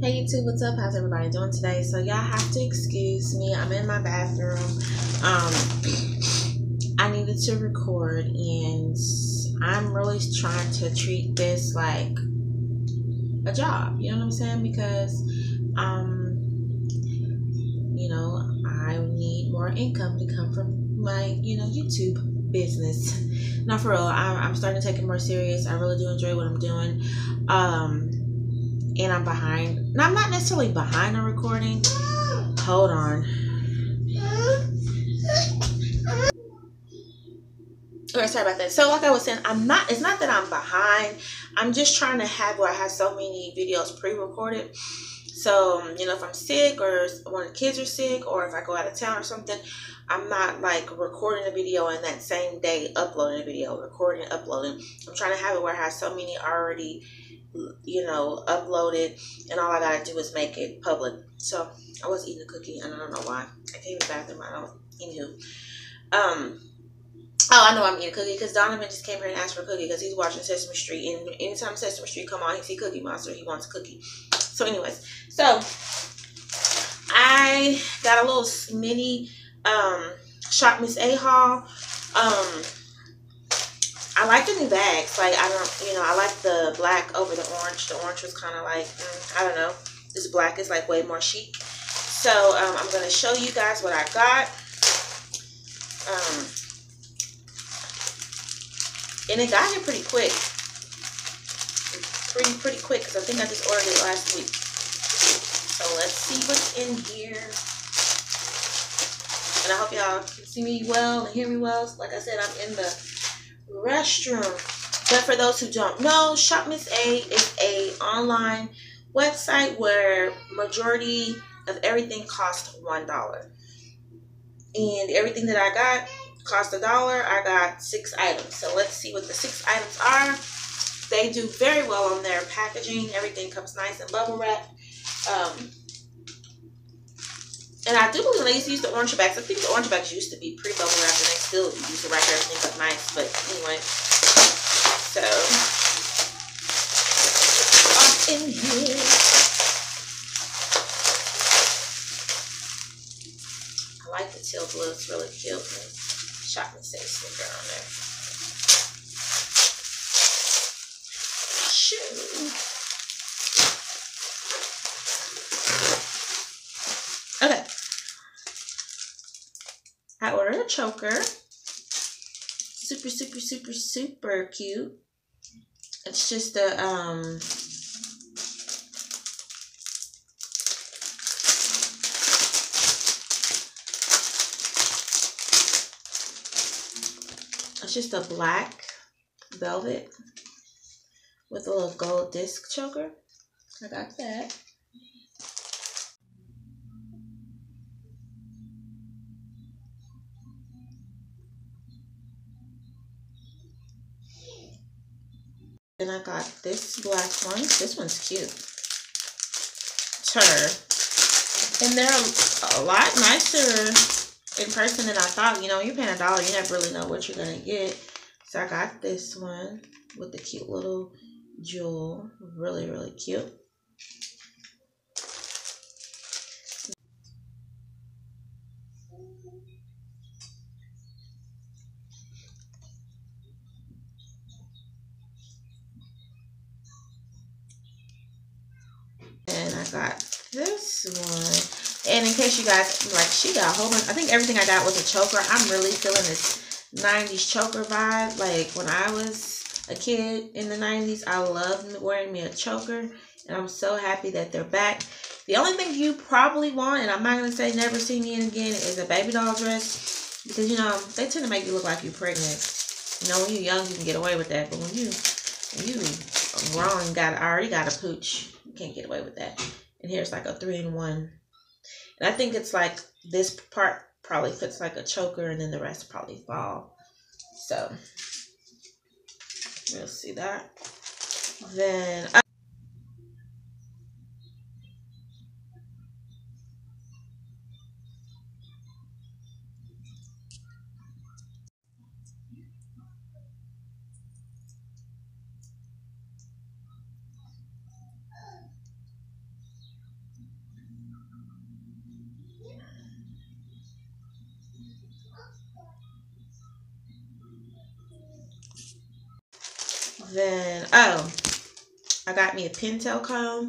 Hey YouTube, what's up? How's everybody doing today? So y'all have to excuse me. I'm in my bathroom. I needed to record, and I'm really trying to treat this like a job. You know what I'm saying? Because you know, I need more income to come from my, you know, YouTube business. Not for real. I'm starting to take it more serious. I really do enjoy what I'm doing. And I'm behind. Now, I'm not necessarily behind on recording. Hold on. Okay, sorry about that. So like I was saying, it's not that I'm behind. I'm just trying to have where I have so many videos pre-recorded. So, you know, if I'm sick or when the kids are sick or if I go out of town or something, I'm not like recording a video and that same day uploading a video, recording, uploading. I'm trying to have it where I have so many already, you know, uploaded, and all I gotta do is make it public. So I was eating a cookie and I don't know why. I came to the bathroom. Oh, I know I'm eating a cookie because Donovan just came here and asked for a cookie because he's watching Sesame Street, and anytime Sesame Street come on, he see Cookie Monster, he wants a cookie. So anyways, so I got a little mini Shop Miss A haul. I like the new bags. Like, I don't, you know, I like the black over the orange. The orange was kind of like, I don't know. This black is like way more chic. So, I'm going to show you guys what I got. And it got here pretty quick. Pretty quick, because I think I just ordered it last week. So, let's see what's in here. And I hope y'all can see me well and hear me well. Like I said, I'm in the restroom. But for those who don't know, Shop Miss A is a online website where majority of everything costs $1, and everything that I got cost $1. I got 6 items, so let's see what the 6 items are. They do very well on their packaging. Everything comes nice and bubble wrapped. And I do believe they used to use the orange bags. I think the orange bags used to be pre-bubble wrapped, and they still used to wrap everything up nice. But anyway, so what's in here? I like the teal blue. It's really cute. Shop Miss A sticker on there. Shoot. I ordered a choker. Super, super, super, super cute. It's just a, it's just a black velvet with a little gold disc choker. I got that. Then I got this black one. This one's cute. And they're a lot nicer in person than I thought. You know, you're paying $1, you never really know what you're going to get. So I got this one with the cute little jewel. Really, really cute. Got this one, and in case you guys like, she got a whole bunch. I think everything I got was a choker. I'm really feeling this 90s choker vibe. Like when I was a kid in the 90s, I loved wearing me a choker, and I'm so happy that they're back. The only thing you probably want, and I'm not gonna say never see me in again, is a baby doll dress, because you know they tend to make you look like you're pregnant. You know, when you're young you can get away with that, but when you grown, I already got a pooch, you can't get away with that. And here's like a 3-in-1. And I think it's like this part probably fits like a choker, and then the rest probably fall. So you'll see that. Then Then, oh, I got me a pintail comb.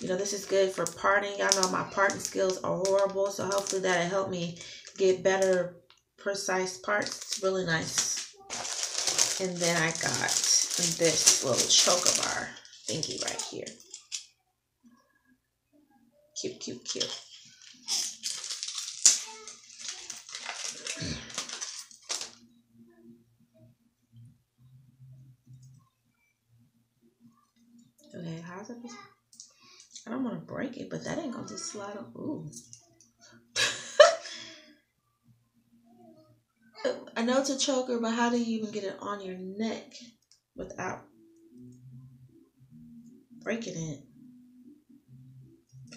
You know, this is good for parting. Y'all know my parting skills are horrible, so hopefully that'll help me get better, precise parts. It's really nice. And then I got this little choker bar thingy right here. Cute, cute, cute. Okay, how's that? I don't want to break it, but that ain't gonna just slide on. Ooh. I know it's a choker, but how do you even get it on your neck without breaking it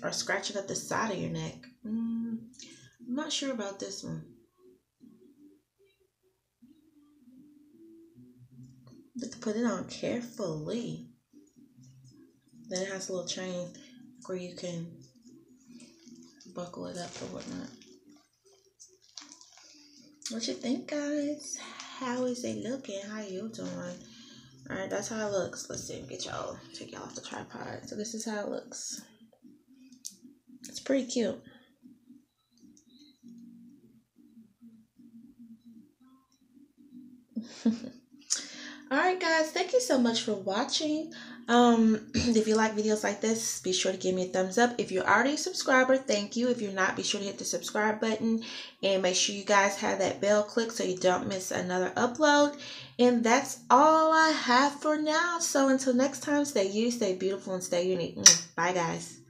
or scratching up the side of your neck? I'm not sure about this one. You have to put it on carefully. Then it has a little chain where you can buckle it up or whatnot. What you think, guys? How is it looking? How you doing? All right, that's how it looks. Let's see, get y'all, take y'all off the tripod. So this is how it looks. It's pretty cute. All right, guys, thank you so much for watching. If you like videos like this, be sure to give me a thumbs up. If you're already a subscriber, thank you. If you're not, be sure to hit the subscribe button and make sure you guys have that bell click so you don't miss another upload. And that's all I have for now. So until next time, stay you, stay beautiful, and stay unique. Bye, guys.